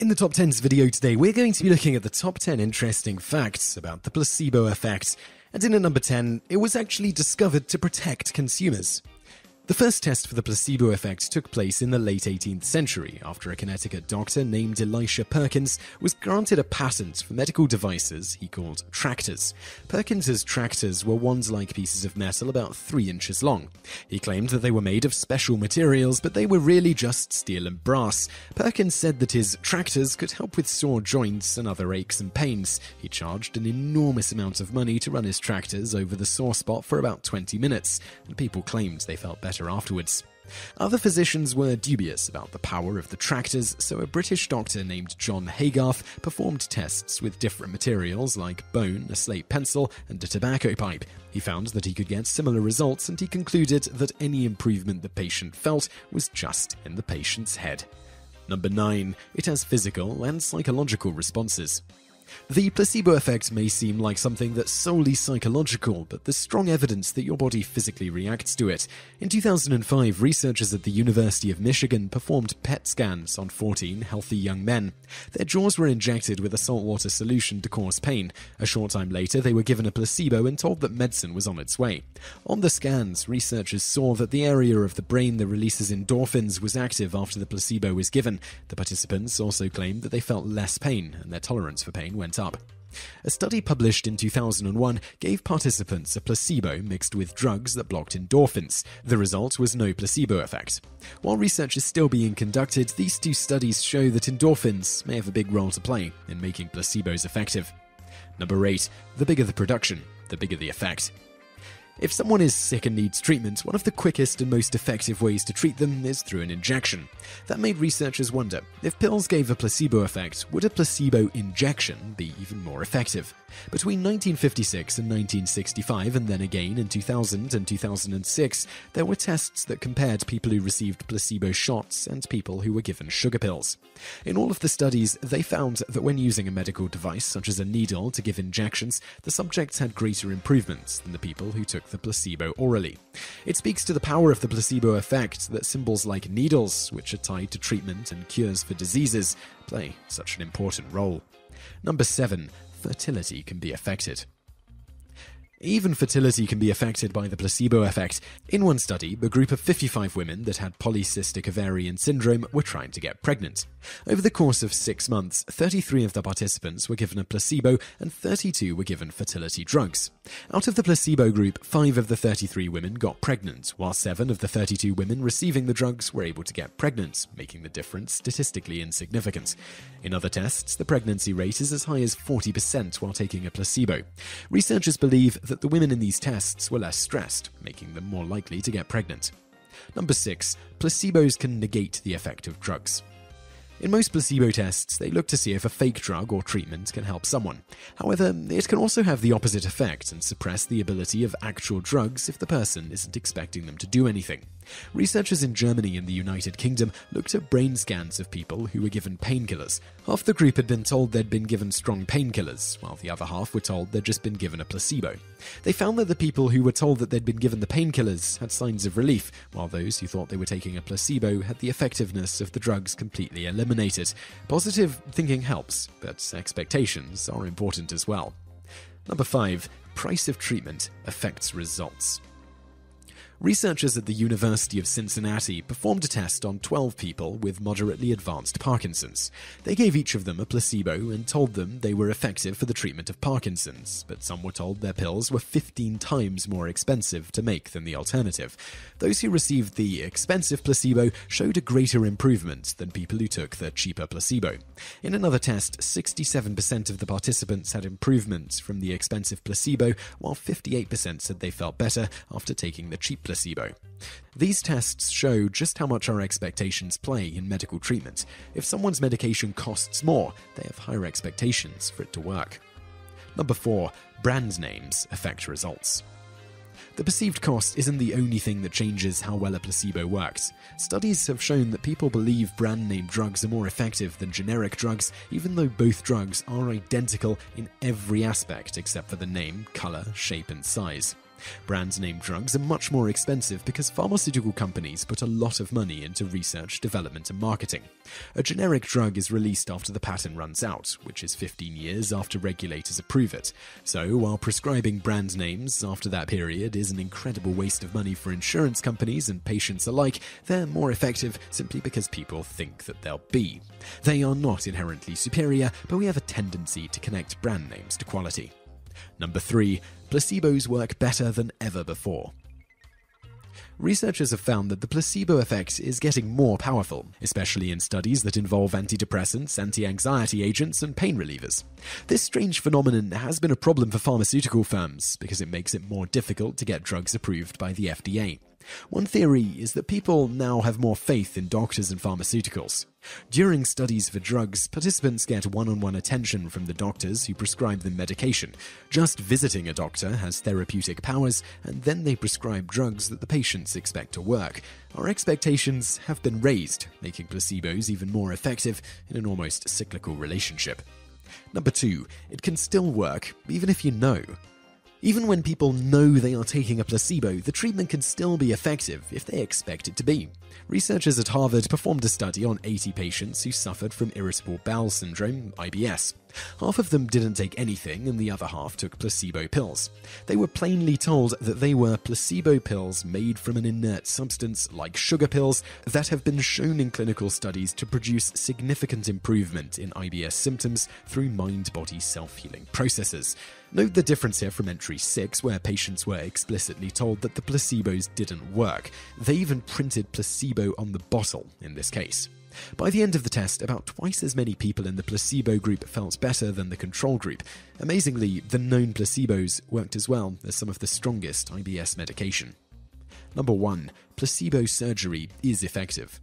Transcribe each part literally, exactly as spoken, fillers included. In the Top ten's video today, we're going to be looking at the top ten interesting facts about the placebo effect. And in at number ten, it was actually discovered to protect consumers. The first test for the placebo effect took place in the late eighteenth century after a Connecticut doctor named Elisha Perkins was granted a patent for medical devices he called tractors. Perkins's tractors were wand-like pieces of metal about three inches long. He claimed that they were made of special materials, but they were really just steel and brass. Perkins said that his tractors could help with sore joints and other aches and pains. He charged an enormous amount of money to run his tractors over the sore spot for about twenty minutes, and people claimed they felt better afterwards. Other physicians were dubious about the power of the tractors, so a British doctor named John Haygarth performed tests with different materials like bone, a slate pencil, and a tobacco pipe. He found that he could get similar results, and he concluded that any improvement the patient felt was just in the patient's head. Number nine. It has physical and psychological responses. The placebo effect may seem like something that's solely psychological, but there's strong evidence that your body physically reacts to it. In two thousand five, researchers at the University of Michigan performed P E T scans on fourteen healthy young men. Their jaws were injected with a saltwater solution to cause pain. A short time later, they were given a placebo and told that medicine was on its way. On the scans, researchers saw that the area of the brain that releases endorphins was active after the placebo was given. The participants also claimed that they felt less pain, and their tolerance for pain went up. A study published in two thousand one gave participants a placebo mixed with drugs that blocked endorphins. The result was no placebo effect. While research is still being conducted, these two studies show that endorphins may have a big role to play in making placebos effective. Number eight. The bigger the production, the bigger the effect. If someone is sick and needs treatment, one of the quickest and most effective ways to treat them is through an injection. That made researchers wonder, if pills gave a placebo effect, would a placebo injection be even more effective? Between nineteen fifty-six and nineteen sixty-five, and then again in two thousand and two thousand six, there were tests that compared people who received placebo shots and people who were given sugar pills. In all of the studies, they found that when using a medical device such as a needle to give injections, the subjects had greater improvements than the people who took the placebo orally. It speaks to the power of the placebo effect that symbols like needles, which are tied to treatment and cures for diseases, play such an important role. Number seven. Fertility can be affected. Even fertility can be affected by the placebo effect. In one study, a group of fifty-five women that had polycystic ovarian syndrome were trying to get pregnant. Over the course of six months, thirty-three of the participants were given a placebo and thirty-two were given fertility drugs. Out of the placebo group, five of the thirty-three women got pregnant, while seven of the thirty-two women receiving the drugs were able to get pregnant, making the difference statistically insignificant. In other tests, the pregnancy rate is as high as forty percent while taking a placebo. Researchers believe that that the women in these tests were less stressed, making them more likely to get pregnant. Number six. Placebos can negate the effect of drugs. In most placebo tests, they look to see if a fake drug or treatment can help someone. However, it can also have the opposite effect and suppress the ability of actual drugs if the person isn't expecting them to do anything. Researchers in Germany and the United Kingdom looked at brain scans of people who were given painkillers. Half the group had been told they'd been given strong painkillers, while the other half were told they'd just been given a placebo. They found that the people who were told that they'd been given the painkillers had signs of relief, while those who thought they were taking a placebo had the effectiveness of the drugs completely eliminated. Positive thinking helps, but expectations are important as well. Number five. Price of treatment affects results. Researchers at the University of Cincinnati performed a test on twelve people with moderately advanced Parkinson's. They gave each of them a placebo and told them they were effective for the treatment of Parkinson's, but some were told their pills were fifteen times more expensive to make than the alternative. Those who received the expensive placebo showed a greater improvement than people who took the cheaper placebo. In another test, sixty-seven percent of the participants had improvements from the expensive placebo, while fifty-eight percent said they felt better after taking the cheap placebo. placebo. These tests show just how much our expectations play in medical treatment. If someone's medication costs more, they have higher expectations for it to work. Number four. Brand names affect results. The perceived cost isn't the only thing that changes how well a placebo works. Studies have shown that people believe brand-name drugs are more effective than generic drugs, even though both drugs are identical in every aspect except for the name, color, shape, and size. Brand name drugs are much more expensive because pharmaceutical companies put a lot of money into research, development, and marketing. A generic drug is released after the patent runs out, which is fifteen years after regulators approve it. So while prescribing brand names after that period is an incredible waste of money for insurance companies and patients alike, they're more effective simply because people think that they'll be. They are not inherently superior, but we have a tendency to connect brand names to quality. Number three, placebos work better than ever before. Researchers have found that the placebo effect is getting more powerful, especially in studies that involve antidepressants, anti-anxiety agents, and pain relievers. This strange phenomenon has been a problem for pharmaceutical firms because it makes it more difficult to get drugs approved by the F D A. One theory is that people now have more faith in doctors and pharmaceuticals. During studies for drugs, participants get one-on-one attention from the doctors who prescribe them medication. Just visiting a doctor has therapeutic powers, and then they prescribe drugs that the patients expect to work. Our expectations have been raised, making placebos even more effective in an almost cyclical relationship. Number two, it can still work, even if you know. Even when people know they are taking a placebo, the treatment can still be effective if they expect it to be. Researchers at Harvard performed a study on eighty patients who suffered from irritable bowel syndrome, I B S. Half of them didn't take anything and the other half took placebo pills. They were plainly told that they were placebo pills made from an inert substance like sugar pills that have been shown in clinical studies to produce significant improvement in I B S symptoms through mind-body self-healing processes. Note the difference here from entry six, where patients were explicitly told that the placebos didn't work. They even printed placebo on the bottle in this case. By the end of the test, about twice as many people in the placebo group felt better than the control group. Amazingly, the known placebos worked as well as some of the strongest I B S medication. Number one, placebo surgery is effective.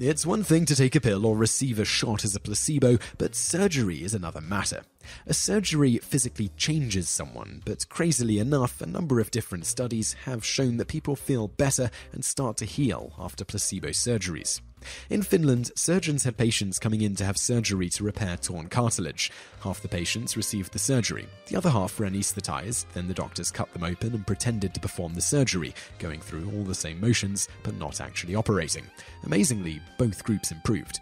It's one thing to take a pill or receive a shot as a placebo, but surgery is another matter. A surgery physically changes someone, but crazily enough, a number of different studies have shown that people feel better and start to heal after placebo surgeries. In Finland, surgeons had patients coming in to have surgery to repair torn cartilage. Half the patients received the surgery. The other half were anesthetized, then the doctors cut them open and pretended to perform the surgery, going through all the same motions but not actually operating. Amazingly, both groups improved.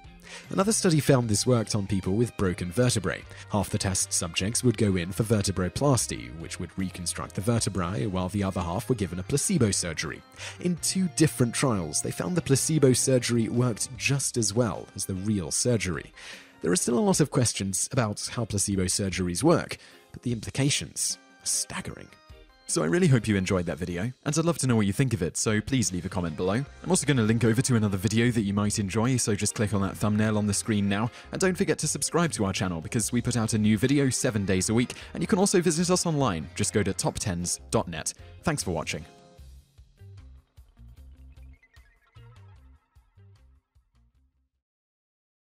Another study found this worked on people with broken vertebrae. Half the test subjects would go in for vertebroplasty, which would reconstruct the vertebrae, while the other half were given a placebo surgery. In two different trials, they found the placebo surgery worked just as well as the real surgery. There are still a lot of questions about how placebo surgeries work, but the implications are staggering. So I really hope you enjoyed that video, and I'd love to know what you think of it, so please leave a comment below. I'm also going to link over to another video that you might enjoy, so just click on that thumbnail on the screen now, and don't forget to subscribe to our channel because we put out a new video seven days a week, and you can also visit us online, just go to top tens dot net. Thanks for watching.